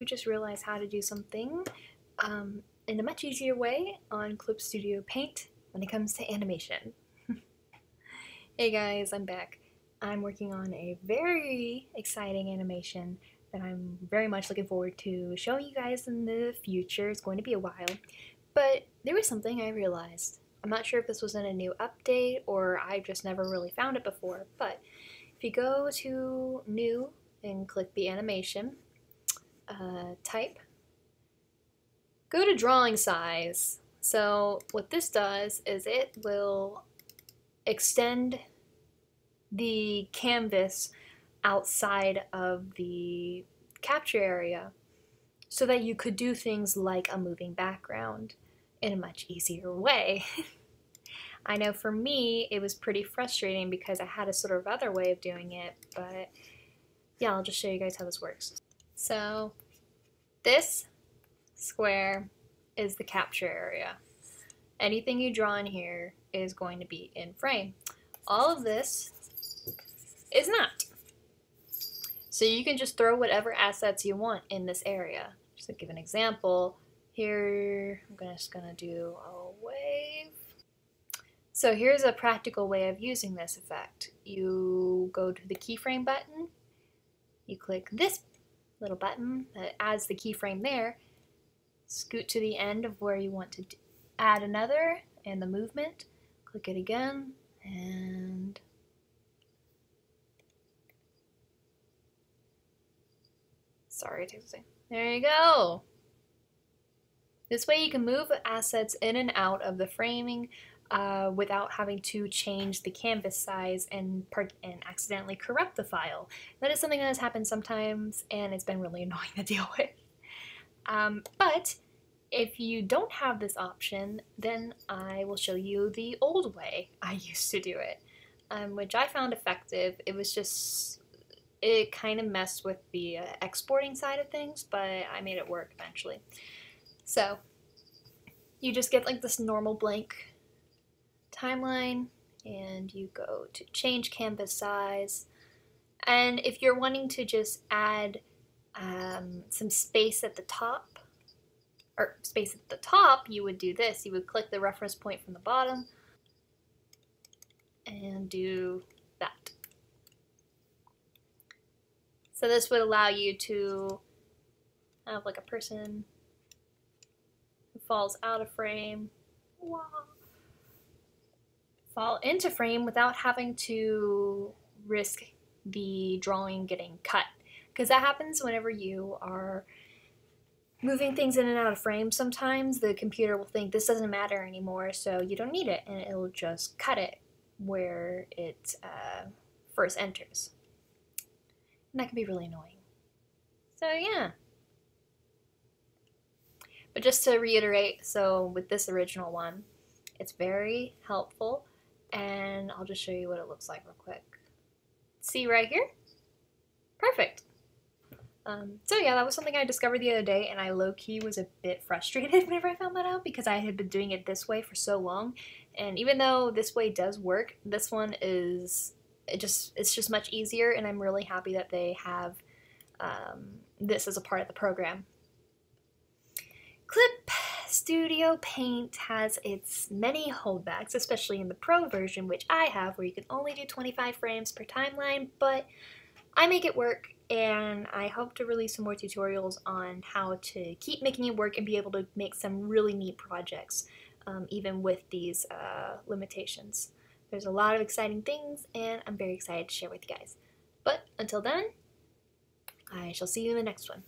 you just realize how to do something in a much easier way on Clip Studio Paint when it comes to animation. Hey guys, I'm back. I'm working on a very exciting animation that I'm very much looking forward to showing you guys in the future. It's going to be a while, but there was something I realized. I'm not sure if this was in a new update or I've just never really found it before, but if you go to New and click the animation, type, go to drawing size. So what this does is it will extend the canvas outside of the capture area so that you could do things like a moving background in a much easier way. I know for me it was pretty frustrating because I had a sort of other way of doing it, but yeah, I'll just show you guys how this works. So this square is the capture area. Anything you draw in here is going to be in frame. All of this is not. So you can just throw whatever assets you want in this area. Just to give an example, here I'm just gonna do a wave. So here's a practical way of using this effect. You go to the keyframe button, you click this little button that adds the keyframe there, scoot to the end of where you want to add another and the movement, click it again, and sorry, it takes a second. There you go. This way you can move assets in and out of the framing without having to change the canvas size and accidentally corrupt the file. That is something that has happened sometimes and it's been really annoying to deal with. But if you don't have this option, then I will show you the old way I used to do it, which I found effective. It was just, it kind of messed with the exporting side of things, but I made it work eventually. So you just get like this normal blank timeline and you go to change canvas size. And if you're wanting to just add some space at the top, you would do this. You would click the reference point from the bottom and do that. So this would allow you to have like a person who falls out of frame, wow, fall into frame without having to risk the drawing getting cut. Because that happens whenever you are moving things in and out of frame. Sometimes the computer will think this doesn't matter anymore, so you don't need it, and it'll just cut it where it first enters. And that can be really annoying. So yeah. But just to reiterate, so with this original one, it's very helpful, and I'll just show you what it looks like real quick. See right here? Perfect. So yeah, that was something I discovered the other day, and I low-key was a bit frustrated whenever I found that out because I had been doing it this way for so long, and even though this way does work, this one is... It's just much easier, and I'm really happy that they have this as a part of the program. Clip Studio Paint has its many holdbacks, especially in the Pro version, which I have, where you can only do 25 frames per timeline, but I make it work, and I hope to release some more tutorials on how to keep making it work and be able to make some really neat projects, even with these limitations. There's a lot of exciting things, and I'm very excited to share with you guys. But until then, I shall see you in the next one.